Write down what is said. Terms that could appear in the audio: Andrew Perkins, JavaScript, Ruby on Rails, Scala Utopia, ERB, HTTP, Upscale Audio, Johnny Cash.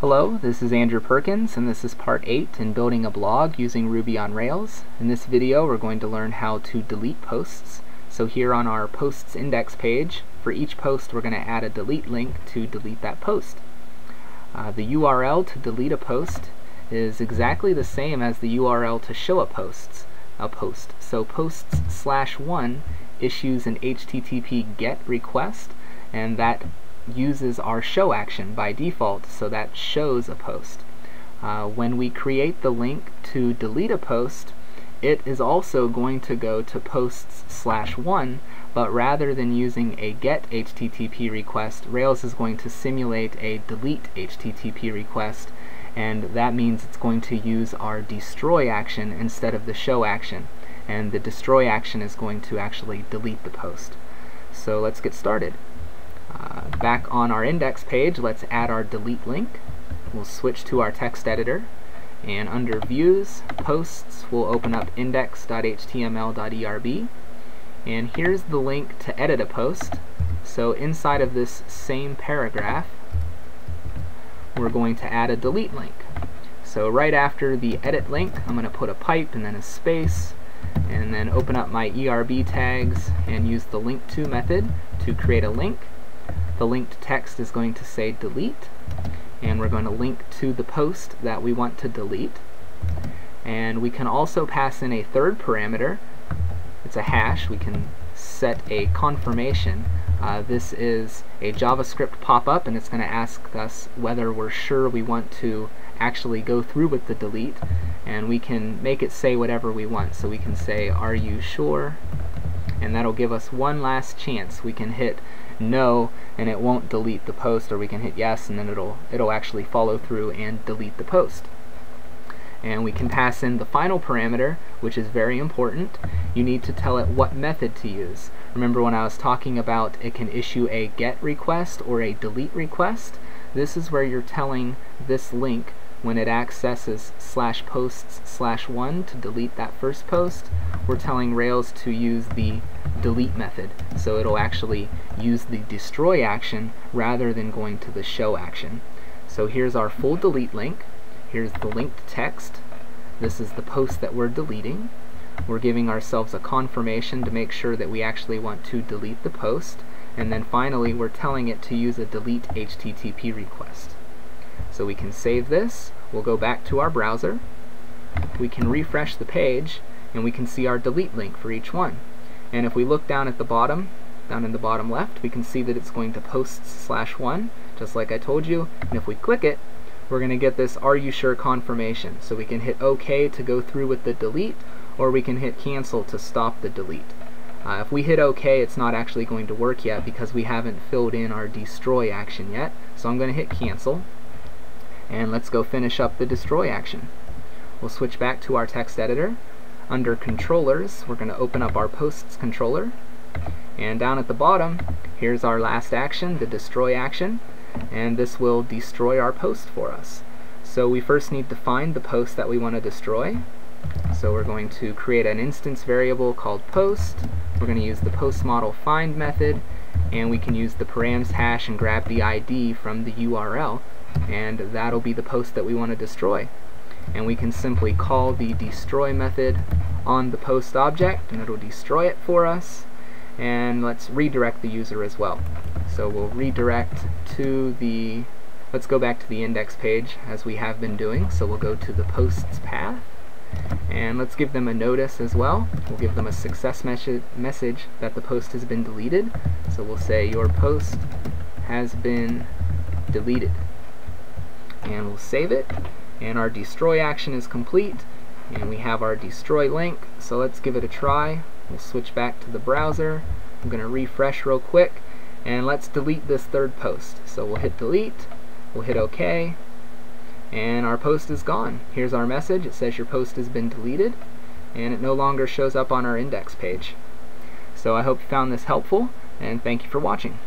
Hello, this is Andrew Perkins, and this is part 8 in building a blog using Ruby on Rails. In this video, we're going to learn how to delete posts. So here on our posts index page, for each post we're going to add a delete link to delete that post. The URL to delete a post is exactly the same as the URL to show a post. So posts/1 issues an HTTP GET request, and that uses our show action by default, so that shows a post. When we create the link to delete a post, it is also going to go to posts/1, but rather than using a get HTTP request, Rails is going to simulate a delete HTTP request, and that means it's going to use our destroy action instead of the show action, and the destroy action is going to actually delete the post. So let's get started. Back on our index page, let's add our delete link. We'll switch to our text editor, and under Views, Posts, we'll open up index.html.erb, and here's the link to edit a post. So inside of this same paragraph, we're going to add a delete link. So right after the edit link, I'm going to put a pipe and then a space, and then open up my ERB tags and use the link to method to create a link. The linked text is going to say delete, and we're going to link to the post that we want to delete. And we can also pass in a third parameter. It's a hash. We can set a confirmation. This is a JavaScript pop-up, and it's going to ask us whether we're sure we want to actually go through with the delete, and we can make it say whatever we want. So we can say, "Are you sure?" and that'll give us one last chance. We can hit no and it won't delete the post, or we can hit yes and then it'll actually follow through and delete the post. And we can pass in the final parameter, which is very important. You need to tell it what method to use. Remember when I was talking about it can issue a get request or a delete request? This is where you're telling this link, when it accesses /posts/1 to delete that first post, we're telling Rails to use the delete method. So it'll actually use the destroy action rather than going to the show action. So here's our full delete link. Here's the linked text. This is the post that we're deleting. We're giving ourselves a confirmation to make sure that we actually want to delete the post. And then finally, we're telling it to use a delete HTTP request. So we can save this, we'll go back to our browser, we can refresh the page, and we can see our delete link for each one. And if we look down at the bottom, down in the bottom left, we can see that it's going to posts/1, just like I told you, and if we click it, we're going to get this "Are you sure?" confirmation. So we can hit OK to go through with the delete, or we can hit cancel to stop the delete. If we hit OK, it's not actually going to work yet because we haven't filled in our destroy action yet, so I'm going to hit cancel. And let's go finish up the destroy action. We'll switch back to our text editor. Under controllers, we're going to open up our posts controller, and down at the bottom, here's our last action, the destroy action, and this will destroy our post for us. So we first need to find the post that we want to destroy. So we're going to create an instance variable called post. We're going to use the post model find method, and we can use the params hash and grab the ID from the URL, and that'll be the post that we want to destroy. And we can simply call the destroy method on the post object, and it'll destroy it for us. And let's redirect the user as well. So we'll redirect to the, let's go back to the index page as we have been doing. So we'll go to the posts path, and let's give them a notice as well. We'll give them a success message that the post has been deleted. So we'll say, "Your post has been deleted." And we'll save it, and our destroy action is complete, and we have our destroy link. So let's give it a try. We'll switch back to the browser. I'm going to refresh real quick, and let's delete this third post. So we'll hit delete, we'll hit OK, and our post is gone. Here's our message. It says your post has been deleted, and it no longer shows up on our index page. So I hope you found this helpful, and thank you for watching.